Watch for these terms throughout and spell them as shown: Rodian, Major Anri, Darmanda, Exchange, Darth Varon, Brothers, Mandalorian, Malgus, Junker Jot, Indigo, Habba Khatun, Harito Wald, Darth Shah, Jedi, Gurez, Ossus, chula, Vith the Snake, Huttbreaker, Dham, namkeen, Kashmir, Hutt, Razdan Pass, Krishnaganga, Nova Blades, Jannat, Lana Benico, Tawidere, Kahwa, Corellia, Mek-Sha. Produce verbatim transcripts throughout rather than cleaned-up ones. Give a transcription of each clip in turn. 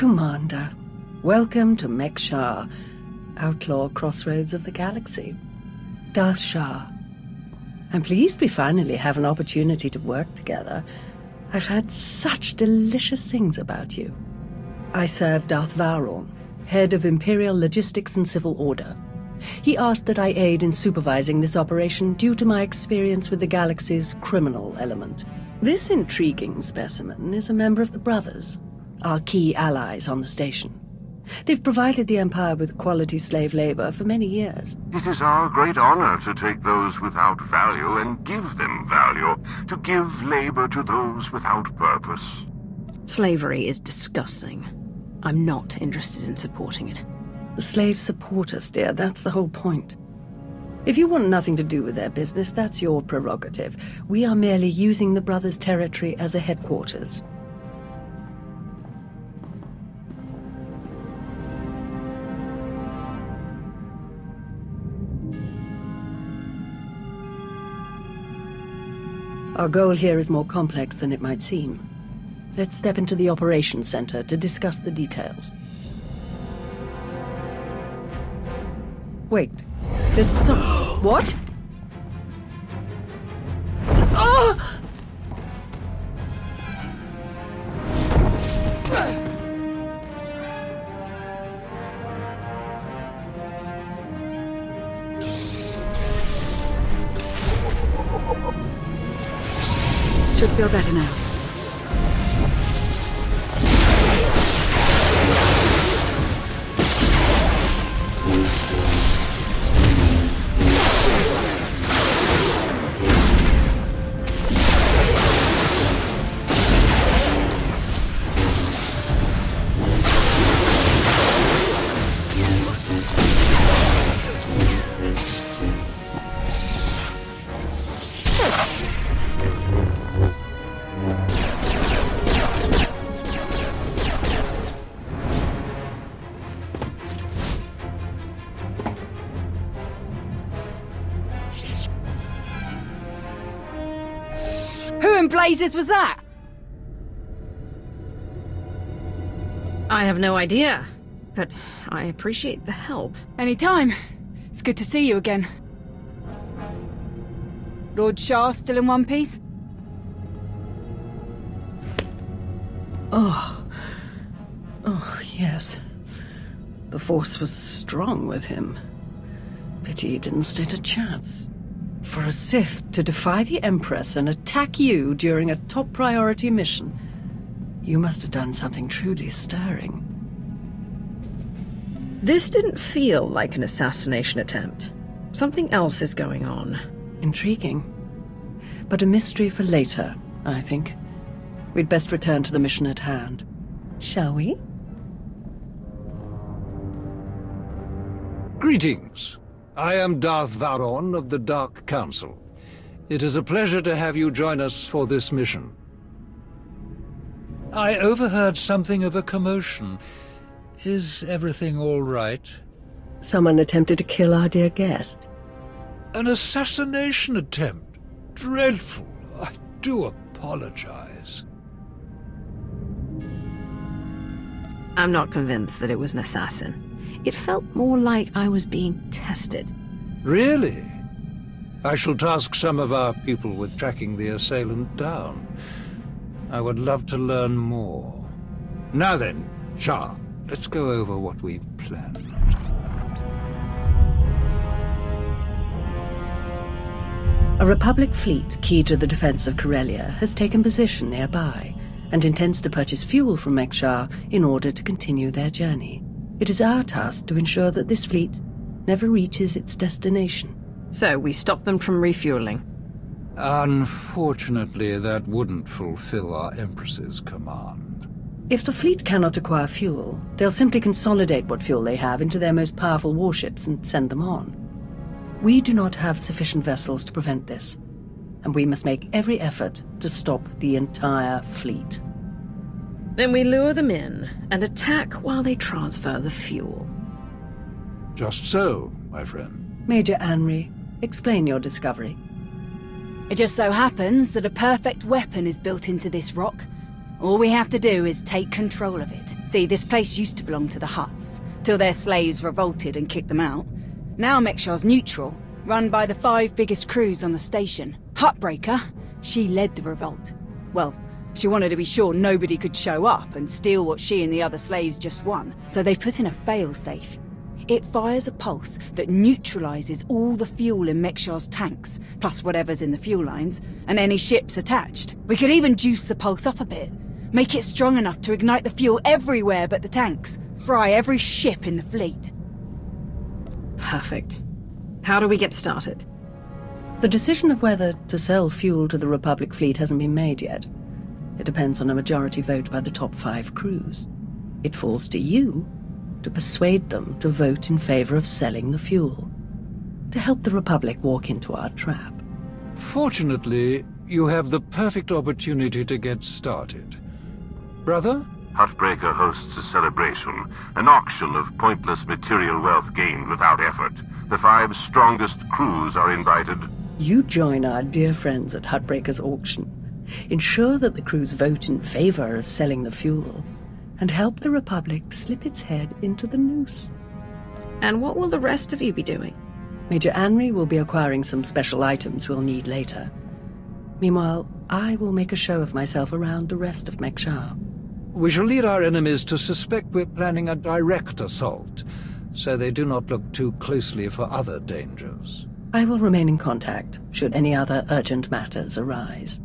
Commander. Welcome to Mek-Sha, outlaw crossroads of the galaxy. Darth Shah. I'm pleased we finally have an opportunity to work together. I've heard such delicious things about you. I serve Darth Varon, head of Imperial Logistics and Civil Order. He asked that I aid in supervising this operation due to my experience with the galaxy's criminal element. This intriguing specimen is a member of the Brothers, our key allies on the station. They've provided the Empire with quality slave labor for many years. It is our great honor to take those without value and give them value, to give labor to those without purpose. Slavery is disgusting. I'm not interested in supporting it. The slaves support us, dear. That's the whole point. If you want nothing to do with their business, that's your prerogative. We are merely using the Brothers' territory as a headquarters. Our goal here is more complex than it might seem. Let's step into the operations center to discuss the details. Wait. There's so... What? Oh! Should feel better now. Blazes was that? I have no idea, but I appreciate the help. Anytime. It's good to see you again. Lord Shah still in one piece? Oh. Oh, yes. The Force was strong with him. Pity he didn't stand a chance. For a Sith to defy the Empress and attack you during a top-priority mission, you must have done something truly stirring. This didn't feel like an assassination attempt. Something else is going on. Intriguing. But a mystery for later, I think. We'd best return to the mission at hand. Shall we? Greetings. I am Darth Varon of the Dark Council. It is a pleasure to have you join us for this mission. I overheard something of a commotion. Is everything all right? Someone attempted to kill our dear guest. An assassination attempt? Dreadful. I do apologize. I'm not convinced that it was an assassin. It felt more like I was being tested. Really? I shall task some of our people with tracking the assailant down. I would love to learn more. Now then, Shah, let's go over what we've planned. A Republic fleet, key to the defense of Corellia, has taken position nearby and intends to purchase fuel from Mek-Sha in order to continue their journey. It is our task to ensure that this fleet never reaches its destination. So we stop them from refueling. Unfortunately, that wouldn't fulfill our Empress's command. If the fleet cannot acquire fuel, they'll simply consolidate what fuel they have into their most powerful warships and send them on. We do not have sufficient vessels to prevent this, and we must make every effort to stop the entire fleet. Then we lure them in, and attack while they transfer the fuel. Just so, my friend. Major Anri, explain your discovery. It just so happens that a perfect weapon is built into this rock. All we have to do is take control of it. See, this place used to belong to the Hutts, till their slaves revolted and kicked them out. Now Mek-Sha's neutral, run by the five biggest crews on the station. Huttbreaker, she led the revolt. Well, she wanted to be sure nobody could show up and steal what she and the other slaves just won, so they put in a failsafe. It fires a pulse that neutralizes all the fuel in Mek-Sha's tanks, plus whatever's in the fuel lines, and any ships attached. We could even juice the pulse up a bit, make it strong enough to ignite the fuel everywhere but the tanks, fry every ship in the fleet. Perfect. How do we get started? The decision of whether to sell fuel to the Republic fleet hasn't been made yet. It depends on a majority vote by the top five crews. It falls to you to persuade them to vote in favor of selling the fuel, to help the Republic walk into our trap. Fortunately, you have the perfect opportunity to get started. Brother? Huttbreaker hosts a celebration, an auction of pointless material wealth gained without effort. The five strongest crews are invited. You join our dear friends at Huttbreaker's auction. Ensure that the crews vote in favor of selling the fuel, and help the Republic slip its head into the noose. And what will the rest of you be doing? Major Anri will be acquiring some special items we'll need later. Meanwhile, I will make a show of myself around the rest of Mek-Sha. We shall lead our enemies to suspect we're planning a direct assault, so they do not look too closely for other dangers. I will remain in contact, should any other urgent matters arise.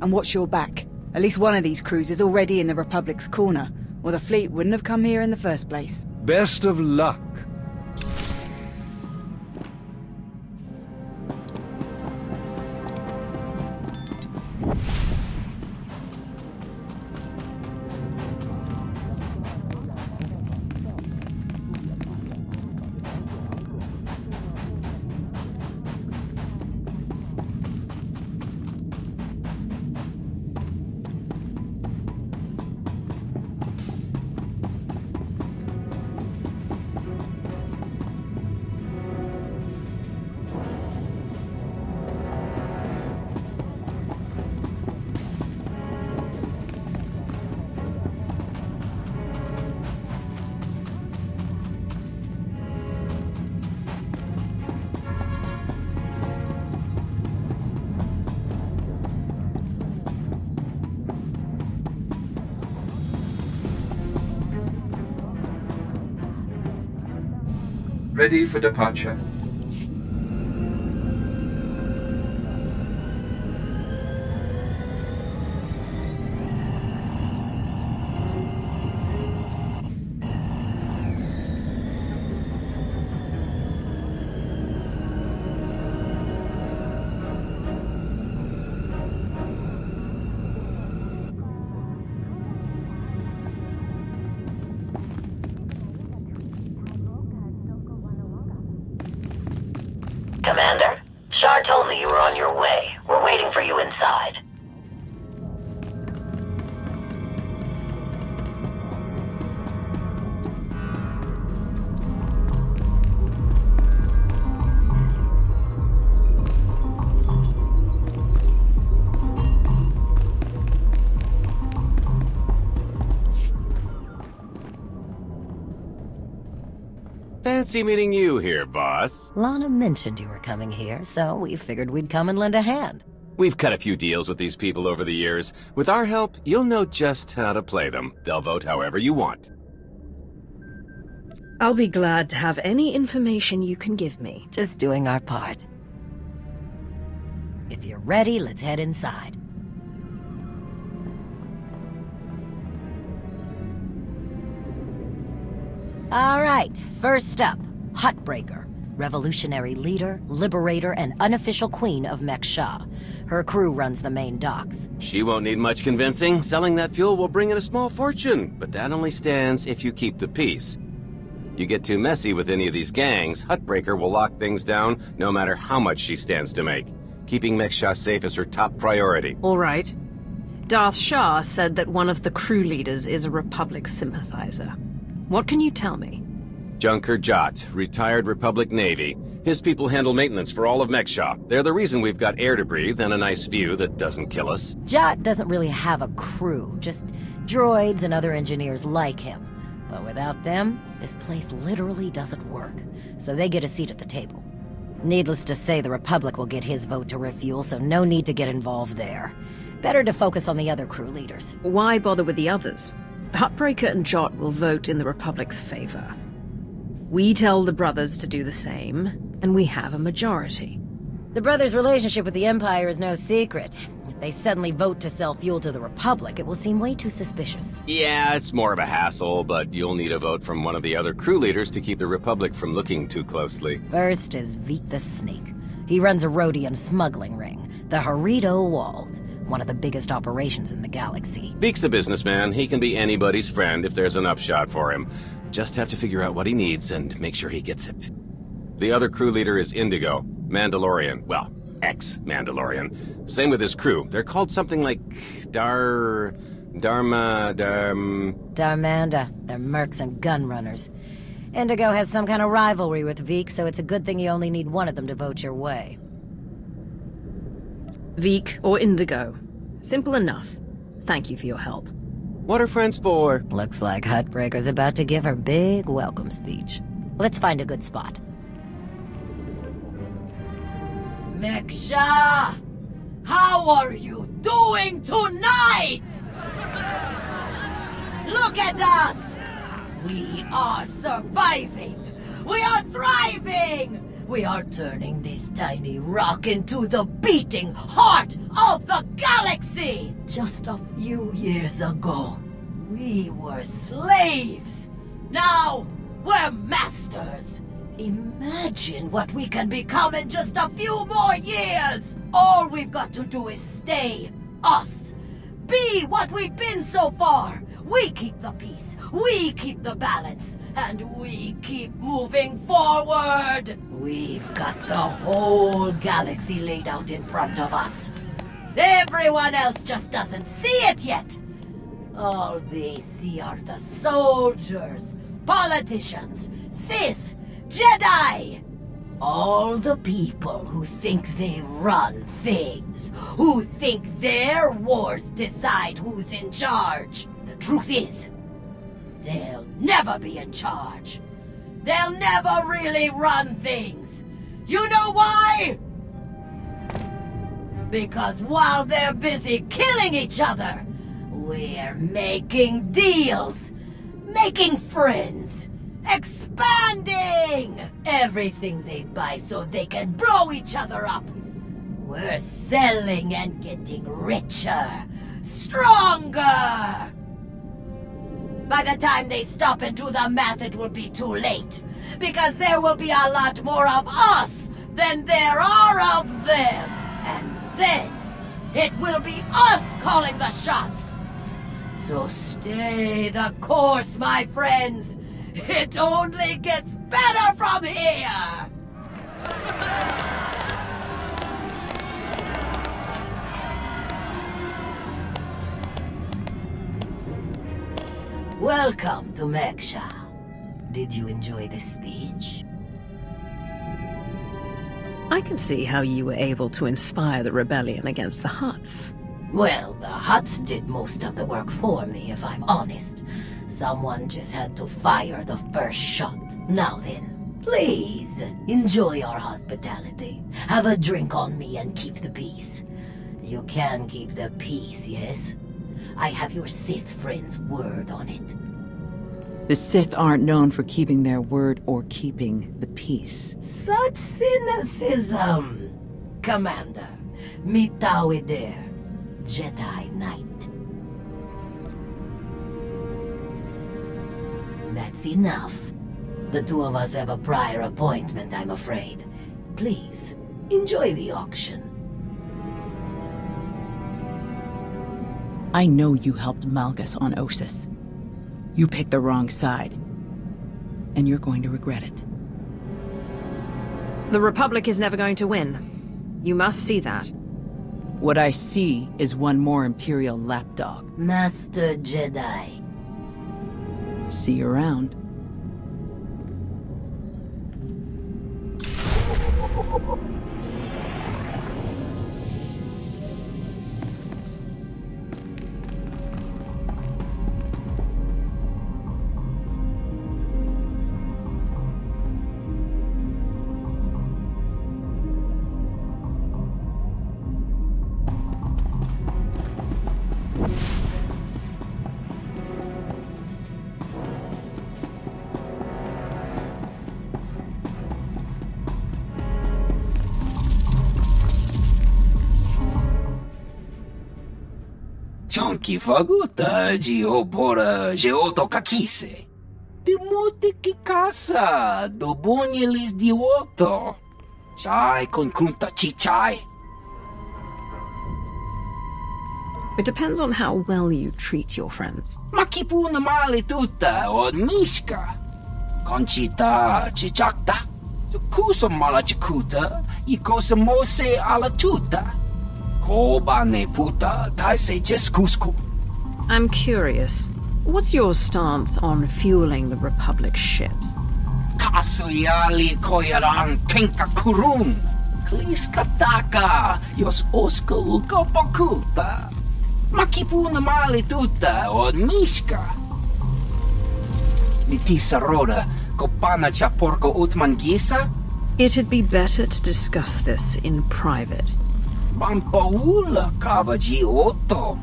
And watch your back. At least one of these crews is already in the Republic's corner, or the fleet wouldn't have come here in the first place. Best of luck. Ready for departure. Fancy meeting you here, boss. Lana mentioned you were coming here, so we figured we'd come and lend a hand. We've cut a few deals with these people over the years. With our help, you'll know just how to play them. They'll vote however you want. I'll be glad to have any information you can give me. Just doing our part. If you're ready, let's head inside. All right, first up, Huttbreaker, revolutionary leader, liberator, and unofficial queen of Mek-Sha. Her crew runs the main docks. She won't need much convincing. Selling that fuel will bring in a small fortune, but that only stands if you keep the peace. You get too messy with any of these gangs, Huttbreaker will lock things down no matter how much she stands to make. Keeping Mek-Sha safe is her top priority. All right. Darth Shah said that one of the crew leaders is a Republic sympathizer. What can you tell me? Junker Jot, retired Republic Navy, His people handle maintenance for all of Mek-Sha. They're the reason we've got air to breathe and a nice view that doesn't kill us. Jot doesn't really have a crew, just droids and other engineers like him. But without them, this place literally doesn't work. So they get a seat at the table. Needless to say, the Republic will get his vote to refuel, so no need to get involved there. Better to focus on the other crew leaders. Why bother with the others? Huttbreaker and Jot will vote in the Republic's favor. We tell the Brothers to do the same, and we have a majority. The Brothers' relationship with the Empire is no secret. If they suddenly vote to sell fuel to the Republic, it will seem way too suspicious. Yeah, it's more of a hassle, but you'll need a vote from one of the other crew leaders to keep the Republic from looking too closely. First is Vith the Snake. He runs a Rodian smuggling ring, the Harito Wald. One of the biggest operations in the galaxy. Beak's a businessman. He can be anybody's friend if there's an upshot for him. Just have to figure out what he needs and make sure he gets it. The other crew leader is Indigo, Mandalorian. Well, ex-Mandalorian. Same with his crew. They're called something like Dar... Dharma... Darm... Darmanda. They're mercs and gunrunners. Indigo has some kind of rivalry with Vith, so it's a good thing you only need one of them to vote your way. Vith or Indigo. Simple enough. Thank you for your help. What are friends for? Looks like Huttbreaker's about to give her big welcome speech. Let's find a good spot. Mek-Sha! How are you doing tonight? Look at us! We are surviving! We are thriving! We are turning this tiny rock into the beating heart of the galaxy! Just a few years ago, we were slaves. Now, we're masters. Imagine what we can become in just a few more years! All we've got to do is stay us. Be what we've been so far. We keep the peace, we keep the balance, and we keep moving forward! We've got the whole galaxy laid out in front of us. Everyone else just doesn't see it yet. All they see are the soldiers, politicians, Sith, Jedi. All the people who think they run things, who think their wars decide who's in charge. The truth is, they'll never be in charge. They'll never really run things. You know why? Because while they're busy killing each other, we're making deals, making friends, expanding everything they buy so they can blow each other up. We're selling and getting richer, stronger. By the time they stop and do the math, it will be too late. Because there will be a lot more of us than there are of them. And then, it will be us calling the shots. So stay the course, my friends. It only gets better from here. Welcome to Mek-Sha. Did you enjoy this speech? I can see how you were able to inspire the rebellion against the Hutts. Well, the Hutts did most of the work for me, if I'm honest. Someone just had to fire the first shot. Now then, please, enjoy our hospitality. Have a drink on me and keep the peace. You can keep the peace, yes? I have your Sith friend's word on it. The Sith aren't known for keeping their word or keeping the peace. Such cynicism! Commander, meet Tawidere, Jedi Knight. That's enough. The two of us have a prior appointment, I'm afraid. Please, enjoy the auction. I know you helped Malgus on Ossus. You picked the wrong side. And you're going to regret it. The Republic is never going to win. You must see that. What I see is one more Imperial lapdog. Master Jedi. See you around. Que faculdade obora geotocaquice. Temote que caça do bonilis de oto. Chai concrunta chichai. It depends on how well you treat your friends. Makipuna male tuta od mishka. Conchita chichakta. Kusa mala chicuta e cosa mose ala tuta. I'm curious. What's your stance on fueling the Republic ships? Kasuyali koyaran kenka kurun. Kliskataka yos osku ukopokuta. Makipuna malituta od mishka. Mitisa roda kopana chaporko utmangisa? It'd be better to discuss this in private. Pampaula Kavaji Otto.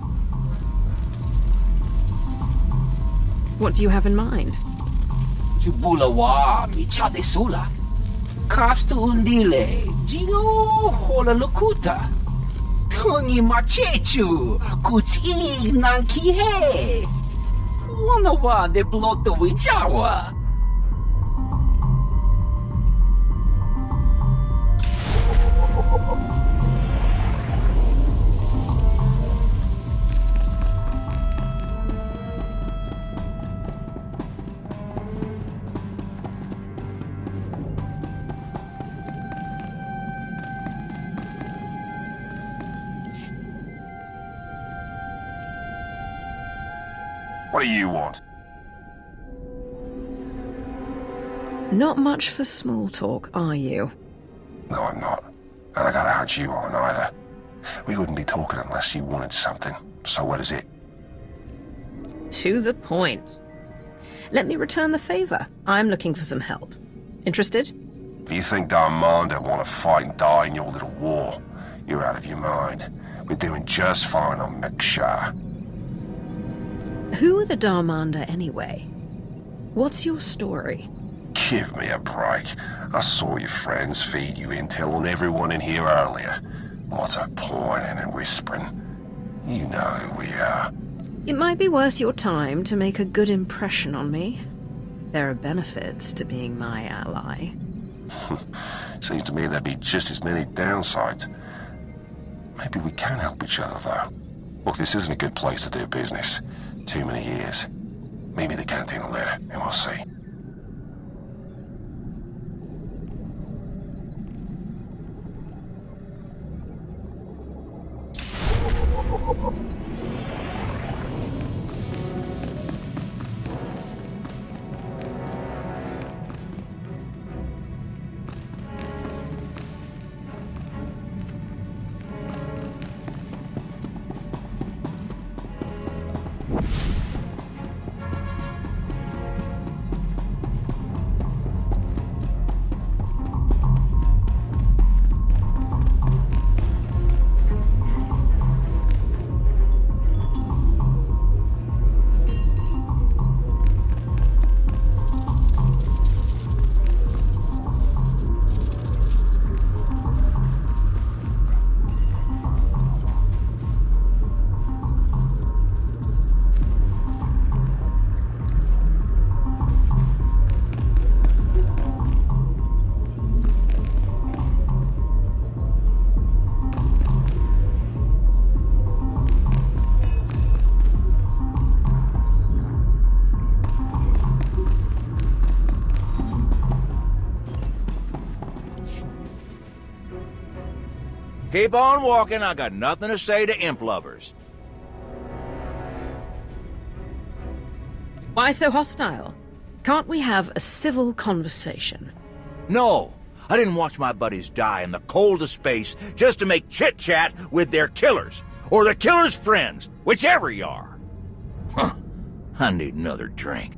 What do you have in mind? Chubula wa michade sula. Kafstu undile. Jigo hola locuta. Tony machechu. Kutsi nanki he. Wana wa de bloto wichawa. What do you want? Not much for small talk, are you? No, I'm not. And I gotta out you on either. We wouldn't be talking unless you wanted something. So what is it? To the point. Let me return the favor. I'm looking for some help. Interested? You think Darmanda want to fight and die in your little war? You're out of your mind. We're doing just fine on Mek-Sha. Who are the Darmanda anyway? What's your story? Give me a break. I saw your friends feed you intel on everyone in here earlier. What's a pointing and whispering? You know who we are. It might be worth your time to make a good impression on me. There are benefits to being my ally. Seems to me there'd be just as many downsides. Maybe we can help each other, though. Look, this isn't a good place to do business. Too many years. Maybe the canteen will later, and we'll see. Keep on walking, I got nothing to say to imp lovers. Why so hostile? Can't we have a civil conversation? No, I didn't watch my buddies die in the cold of space just to make chit-chat with their killers, or the killer's friends, whichever you are. Huh. I need another drink.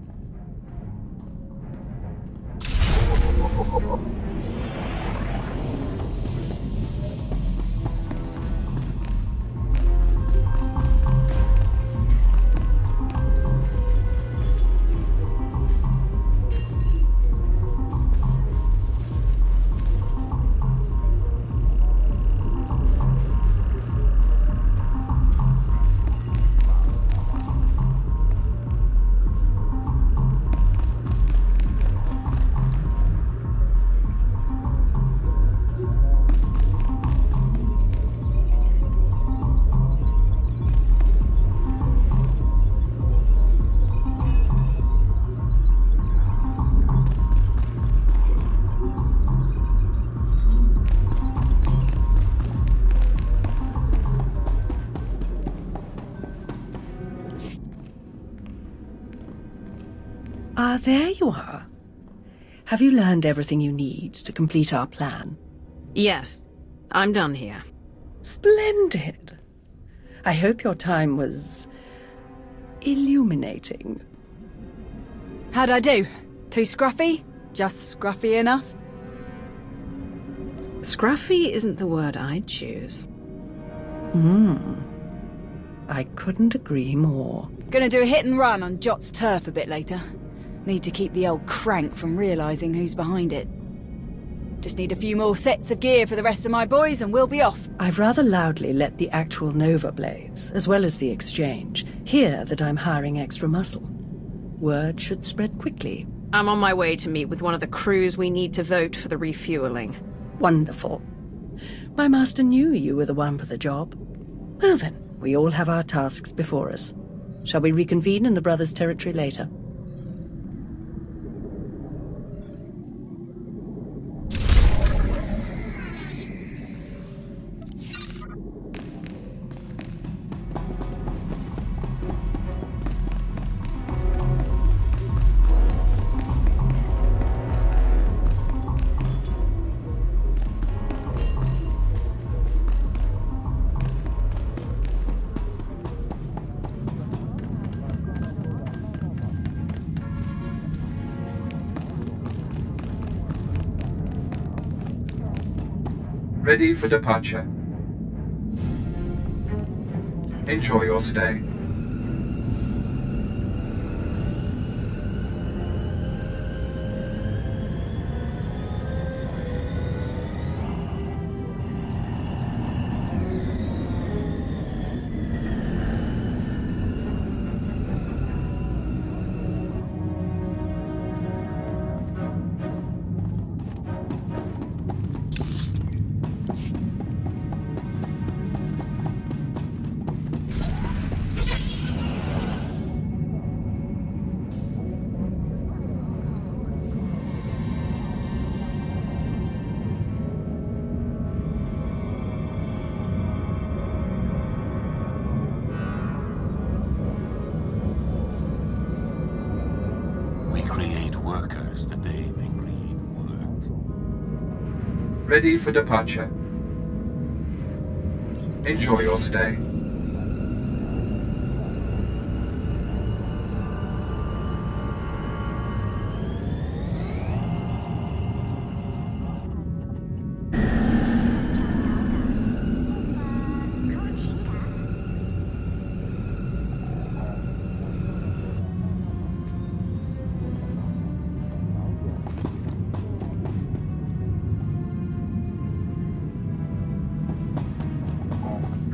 Ah, there you are. Have you learned everything you need to complete our plan? Yes. I'm done here. Splendid. I hope your time was illuminating. How'd I do? Too scruffy? Just scruffy enough? Scruffy isn't the word I'd choose. Hmm. I couldn't agree more. Gonna do a hit and run on Jot's turf a bit later. Need to keep the old crank from realizing who's behind it. Just need a few more sets of gear for the rest of my boys and we'll be off. I've rather loudly let the actual Nova Blades, as well as the Exchange, hear that I'm hiring extra muscle. Word should spread quickly. I'm on my way to meet with one of the crews we need to vote for the refueling. Wonderful. My master knew you were the one for the job. Well then, we all have our tasks before us. Shall we reconvene in the Brothers' territory later? Ready for departure. Enjoy your stay. Ready for departure. Enjoy your stay.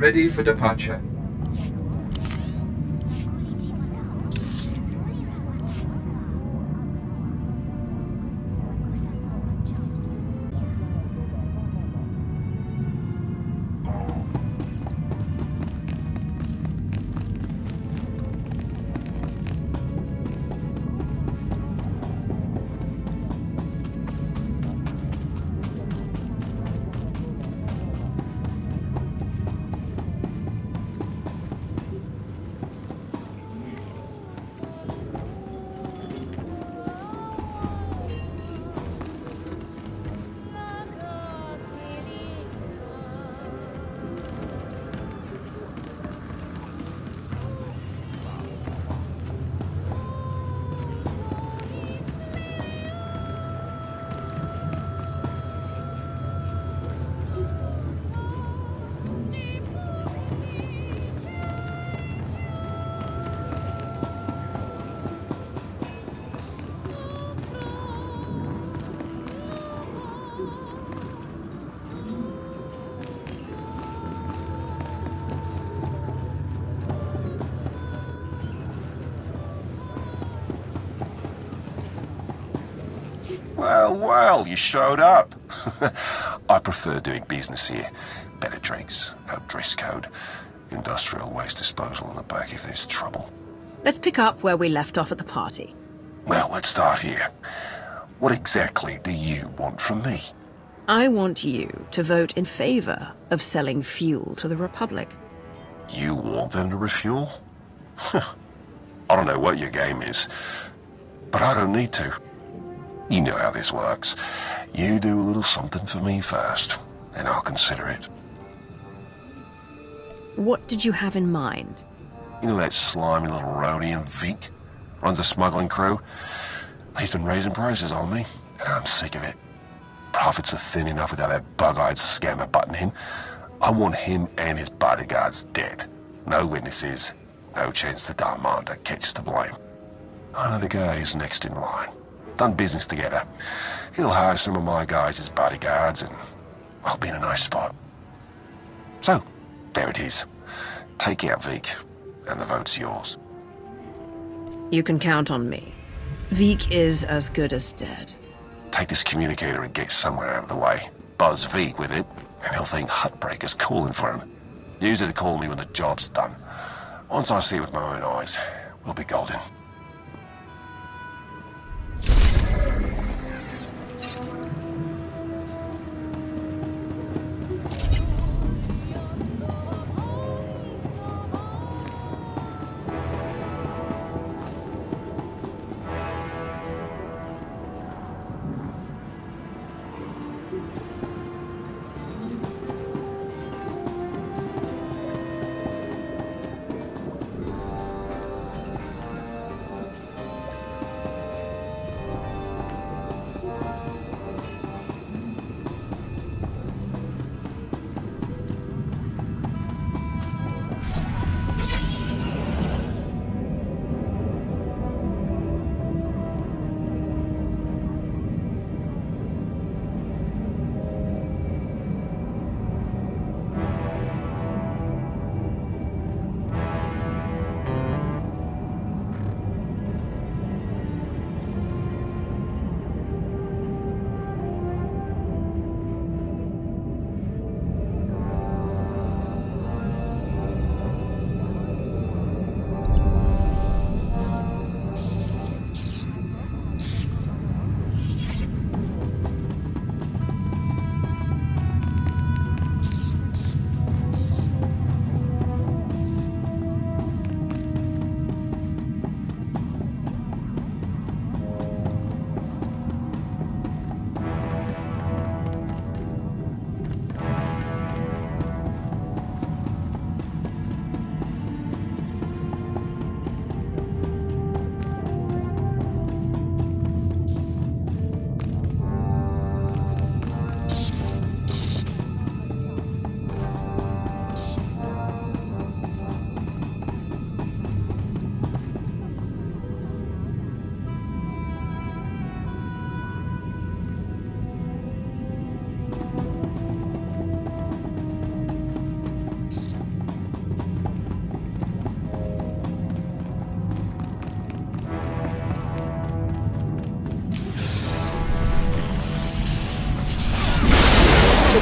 Ready for departure. Well, well, you showed up. I prefer doing business here. Better drinks, no dress code, industrial waste disposal on the back if there's trouble. Let's pick up where we left off at the party. Well, let's start here. What exactly do you want from me? I want you to vote in favor of selling fuel to the Republic. You want them to refuel? Huh. I don't know what your game is, but I don't need to. You know how this works. You do a little something for me first, and I'll consider it. What did you have in mind? You know that slimy little roadie in Vink? Runs a smuggling crew. He's been raising prices on me, and I'm sick of it. Profits are thin enough without that bug-eyed scammer butting in. I want him and his bodyguards dead. No witnesses, no chance the Darmanda catches the blame. I know the guy who's next in line. Done business together. He'll hire some of my guys as bodyguards, and I'll be in a nice spot. So, there it is. Take out Vik, and the vote's yours. You can count on me. Vik is as good as dead. Take this communicator and get somewhere out of the way. Buzz Vik with it, and he'll think Huttbreaker's calling for him. Use it to call me when the job's done. Once I see it with my own eyes, we'll be golden.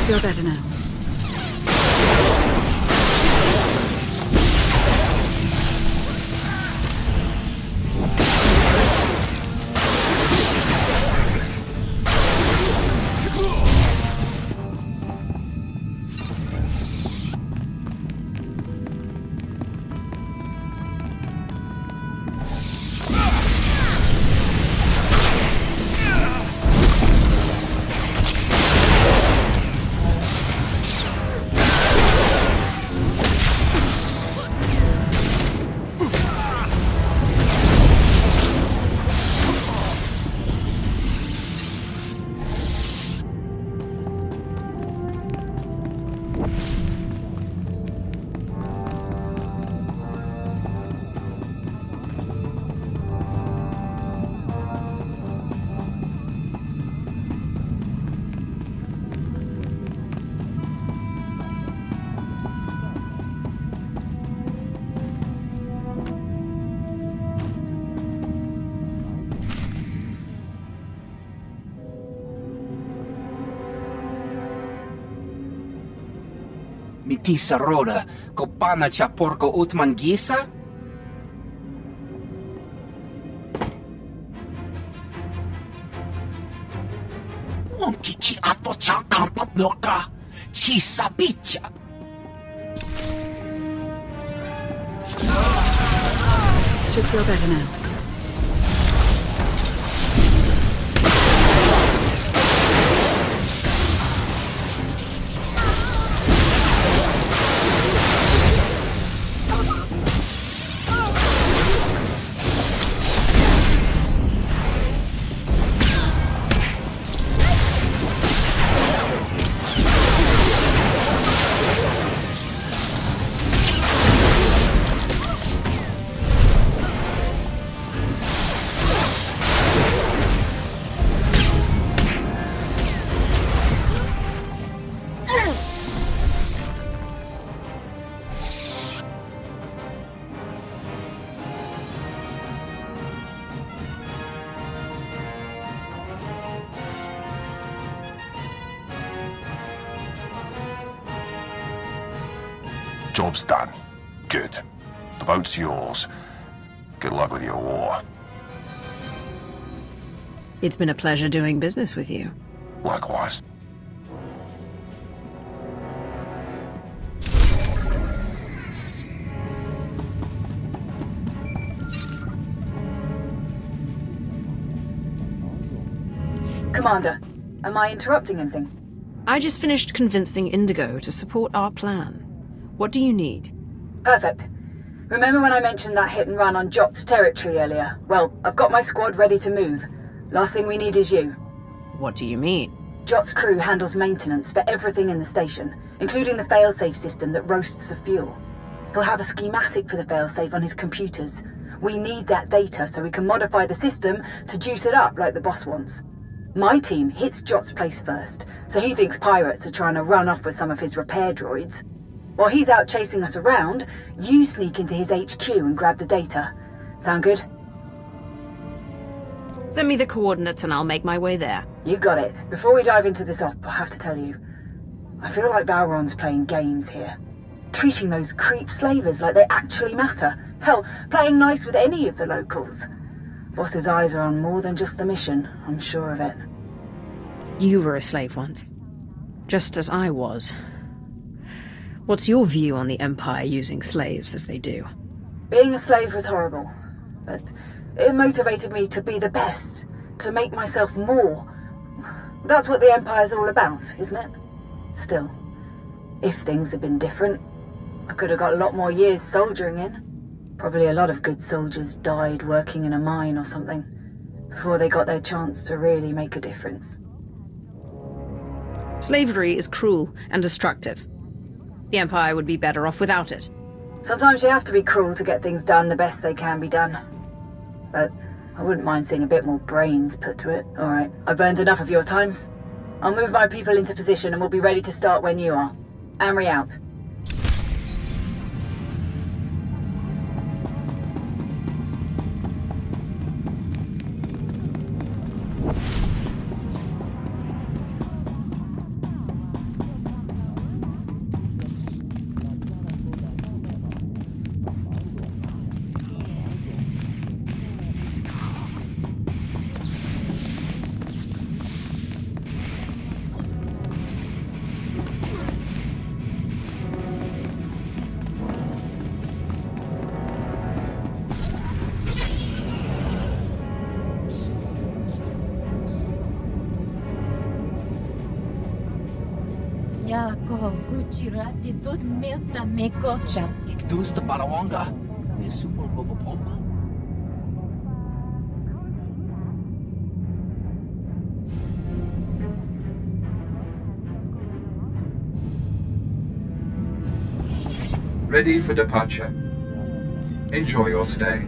You're better now. ti sarora, copana cha porco utmangisa? Onkiki ato cha kampat noka, chi sabicha. Should feel better now. Job's done. Good. The boat's yours. Good luck with your war. It's been a pleasure doing business with you. Likewise. Commander, am I interrupting anything? I just finished convincing Indigo to support our plan. What do you need? Perfect. Remember when I mentioned that hit and run on Jot's territory earlier? Well, I've got my squad ready to move. Last thing we need is you. What do you mean? Jot's crew handles maintenance for everything in the station, including the failsafe system that roasts the fuel. He'll have a schematic for the failsafe on his computers. We need that data so we can modify the system to juice it up like the boss wants. My team hits Jot's place first, so he thinks pirates are trying to run off with some of his repair droids. While he's out chasing us around, you sneak into his H Q and grab the data. Sound good? Send me the coordinates and I'll make my way there. You got it. Before we dive into this op, I have to tell you, I feel like Varon's playing games here. Treating those creep slavers like they actually matter. Hell, playing nice with any of the locals. Boss's eyes are on more than just the mission, I'm sure of it. You were a slave once. Just as I was. What's your view on the Empire using slaves as they do? Being a slave was horrible, but it motivated me to be the best, to make myself more. That's what the Empire's all about, isn't it? Still, if things had been different, I could have got a lot more years soldiering in. Probably a lot of good soldiers died working in a mine or something, before they got their chance to really make a difference. Slavery is cruel and destructive. The Empire would be better off without it. Sometimes you have to be cruel to get things done the best they can be done. But I wouldn't mind seeing a bit more brains put to it. All right, I've burned enough of your time. I'll move my people into position and we'll be ready to start when you are. Anri out. Ready for departure. Enjoy your stay.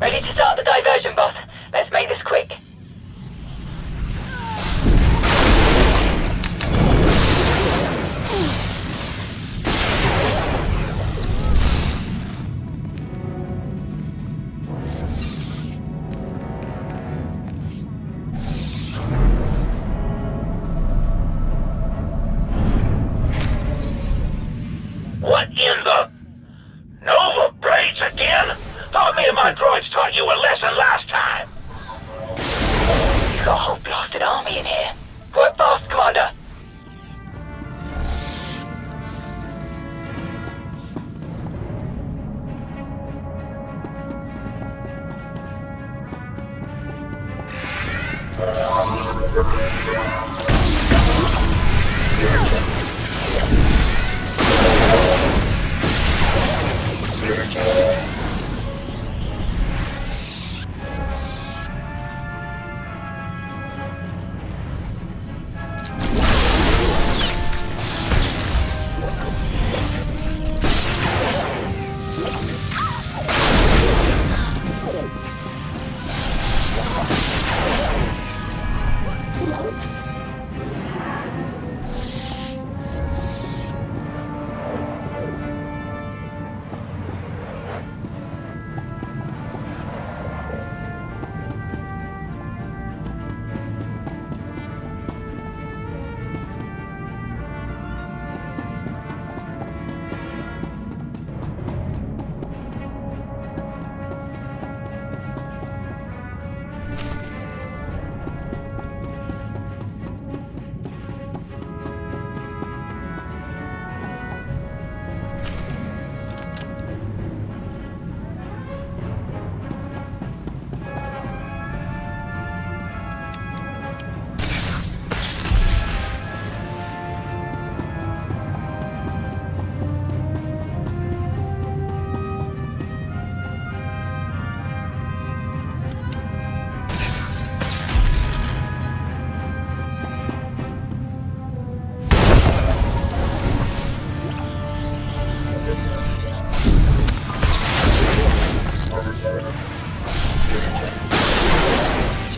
Ready to start the diversion, boss. Let's make this quick. What in the... Nova Blades again? Thought me and my droids taught you a lesson last time! You got a whole blasted army in here. Work fast, Commander!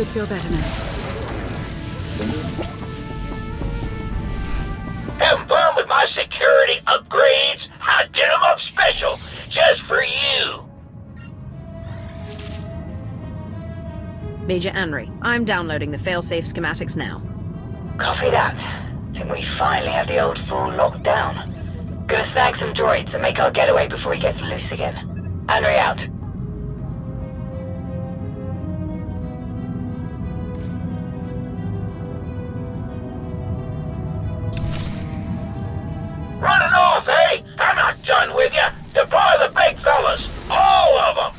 should feel better now. Having fun with my security upgrades? I did them up special just for you. Major Anri, I'm downloading the failsafe schematics now. Copy that. Think we finally have the old fool locked down. Go snag some droids and make our getaway before he gets loose again. Anri out. Running off, eh? I'm not done with you. Deploy the big fellas. All of them.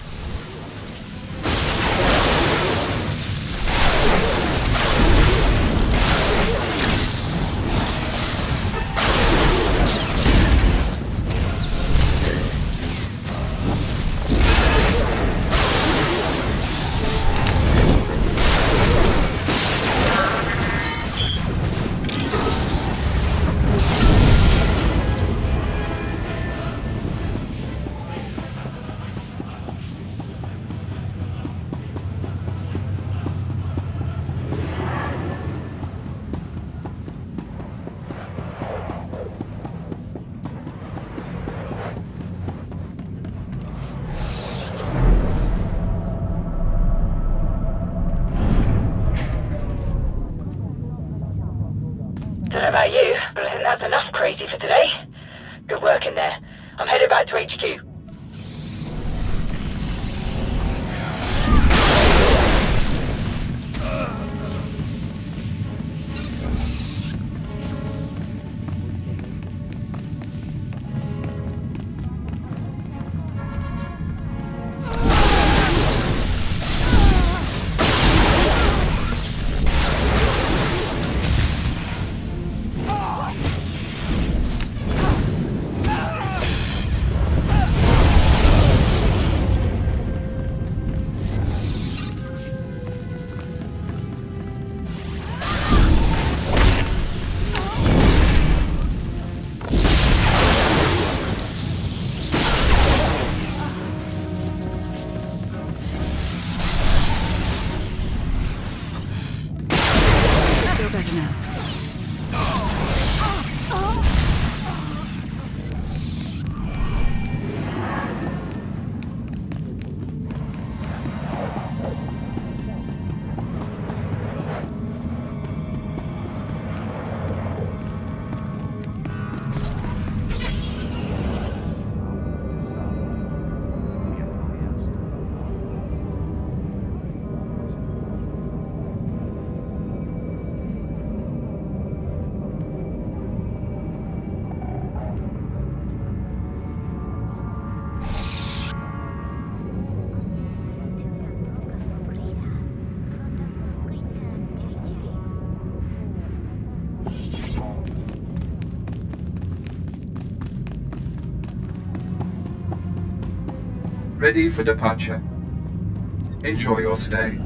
For today. Good work in there. I'm headed back to H Q. Ready for departure. Enjoy your stay.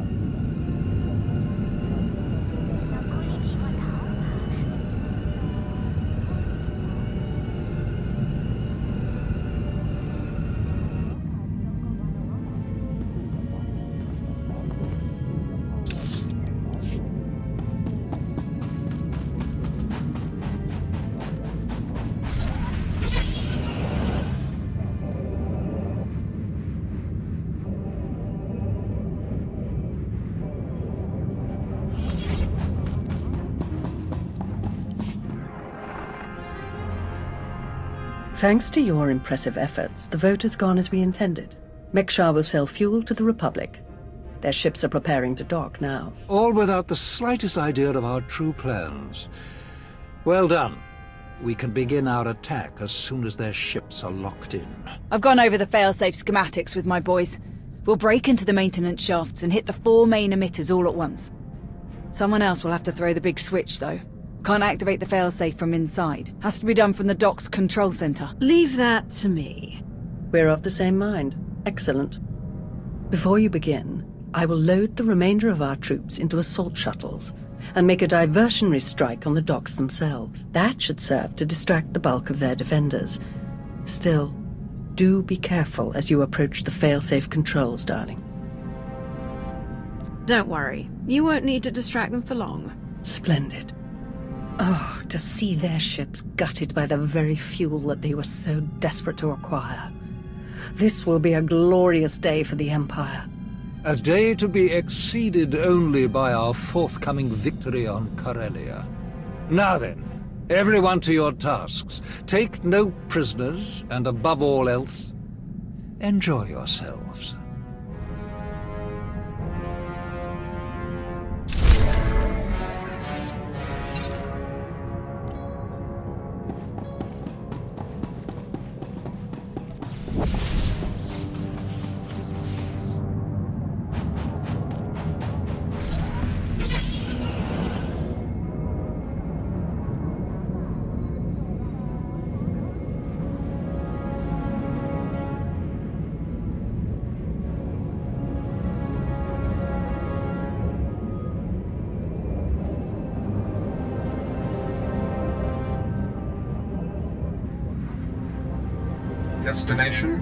Thanks to your impressive efforts, the vote has gone as we intended. Mek-Sha will sell fuel to the Republic. Their ships are preparing to dock now. All without the slightest idea of our true plans. Well done. We can begin our attack as soon as their ships are locked in. I've gone over the failsafe schematics with my boys. We'll break into the maintenance shafts and hit the four main emitters all at once. Someone else will have to throw the big switch, though. Can't activate the failsafe from inside. Has to be done from the dock's control center. Leave that to me. We're of the same mind. Excellent. Before you begin, I will load the remainder of our troops into assault shuttles and make a diversionary strike on the docks themselves. That should serve to distract the bulk of their defenders. Still, do be careful as you approach the failsafe controls, darling. Don't worry. You won't need to distract them for long. Splendid. Oh, to see their ships gutted by the very fuel that they were so desperate to acquire. This will be a glorious day for the Empire. A day to be exceeded only by our forthcoming victory on Corellia. Now then, everyone to your tasks. Take no prisoners, and above all else, enjoy yourselves. Destination?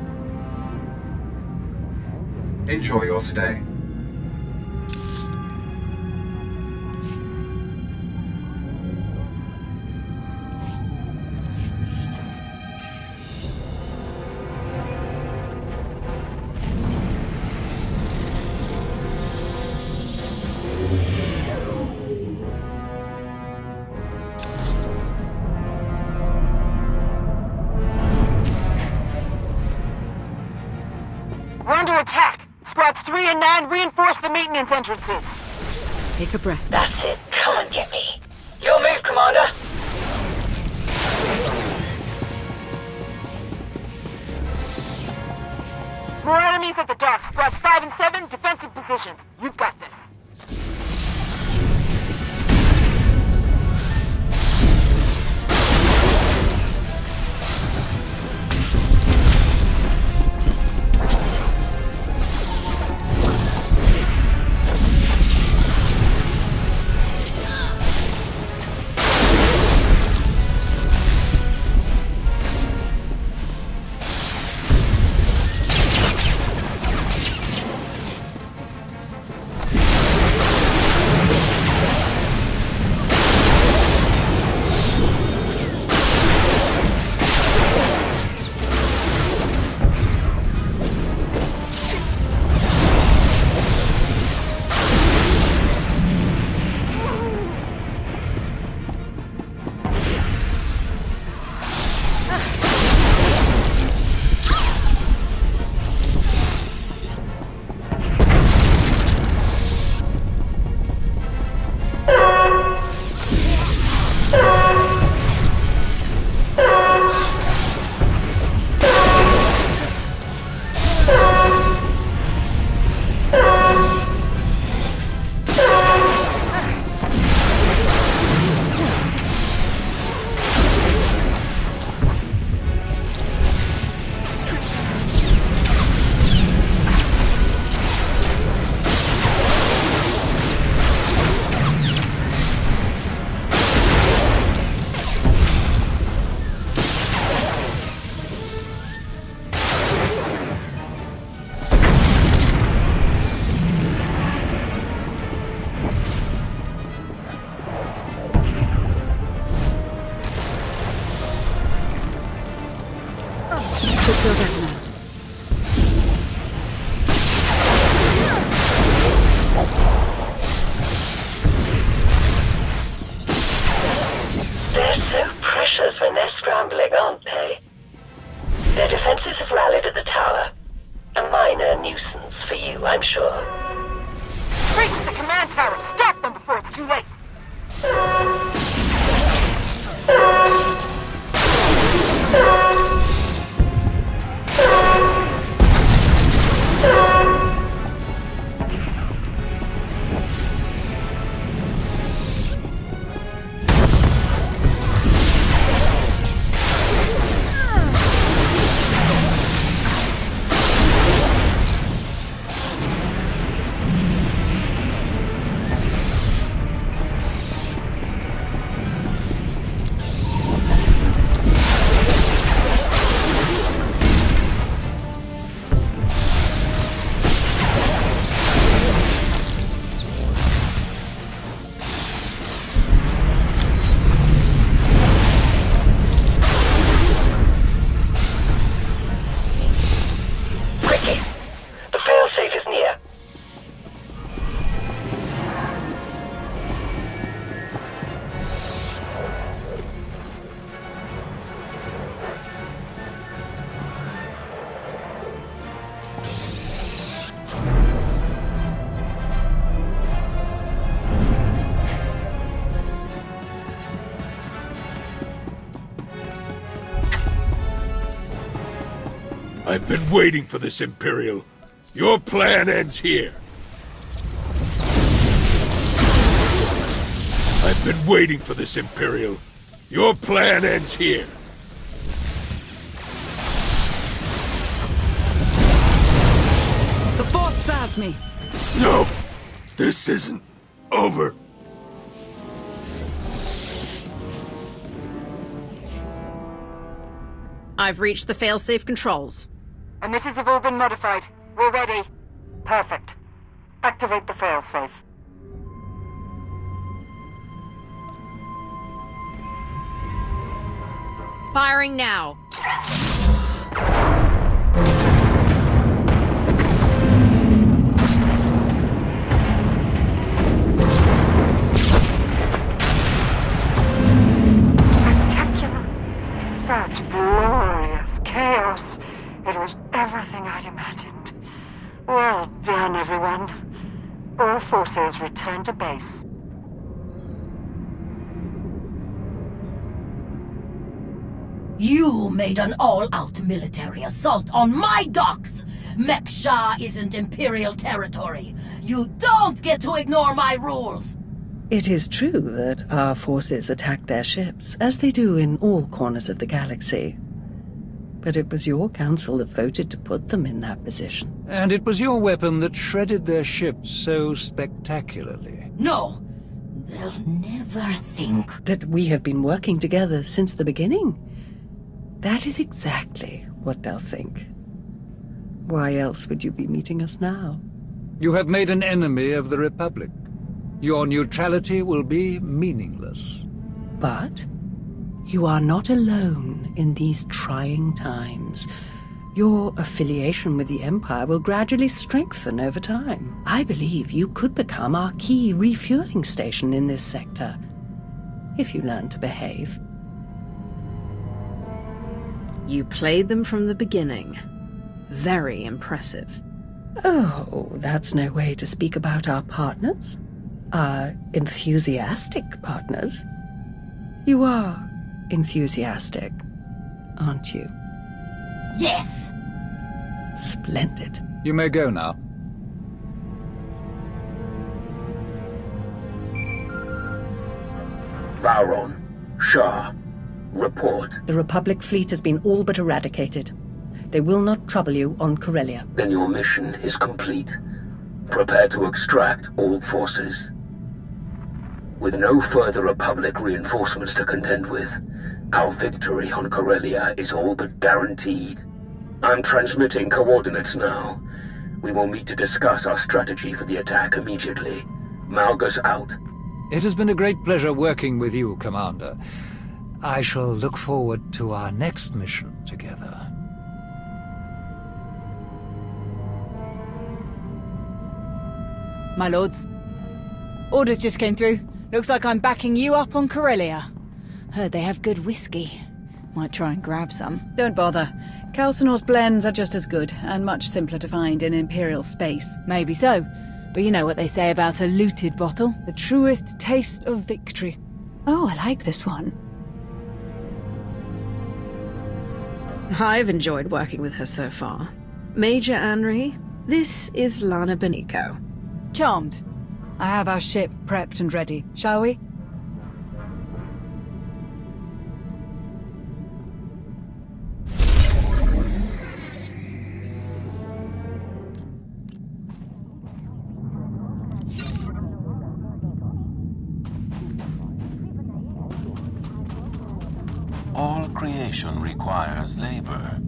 Enjoy your stay. Entrances. Take a breath. That's it. Come and get me. Your move, Commander. More enemies at the dock. Squads five and seven, defensive positions. You've got this. I've been waiting for this, Imperial. Your plan ends here. I've been waiting for this, Imperial. Your plan ends here. The Force serves me. No, this isn't over. I've reached the failsafe controls. Emitters have all been modified. We're ready. Perfect. Activate the failsafe. Firing now. Spectacular. Such glorious chaos. It was everything I'd imagined. Well done, everyone. All forces return to base. You made an all-out military assault on my docks! Mek-Sha isn't Imperial territory. You don't get to ignore my rules! It is true that our forces attacked their ships, as they do in all corners of the galaxy. But it was your council that voted to put them in that position. And it was your weapon that shredded their ships so spectacularly. No! They'll never think that we have been working together since the beginning. That is exactly what they'll think. Why else would you be meeting us now? You have made an enemy of the Republic. Your neutrality will be meaningless. But you are not alone in these trying times. Your affiliation with the Empire will gradually strengthen over time. I believe you could become our key refueling station in this sector, if you learn to behave. You played them from the beginning. Very impressive. Oh, that's no way to speak about our partners. Our enthusiastic partners. You are enthusiastic, aren't you? Yes! Splendid. You may go now. Varon, Shah. Report. The Republic fleet has been all but eradicated. They will not trouble you on Corellia. Then your mission is complete. Prepare to extract all forces. With no further Republic reinforcements to contend with, our victory on Corellia is all but guaranteed. I'm transmitting coordinates now. We will meet to discuss our strategy for the attack immediately. Malgus out. It has been a great pleasure working with you, Commander. I shall look forward to our next mission together. My lords, orders just came through. Looks like I'm backing you up on Corellia. Heard they have good whiskey. Might try and grab some. Don't bother. Calcinor's blends are just as good, and much simpler to find in Imperial space. Maybe so, but you know what they say about a looted bottle. The truest taste of victory. Oh, I like this one. I've enjoyed working with her so far. Major Anri, this is Lana Benico. Charmed. I have our ship prepped and ready, shall we? All creation requires labor.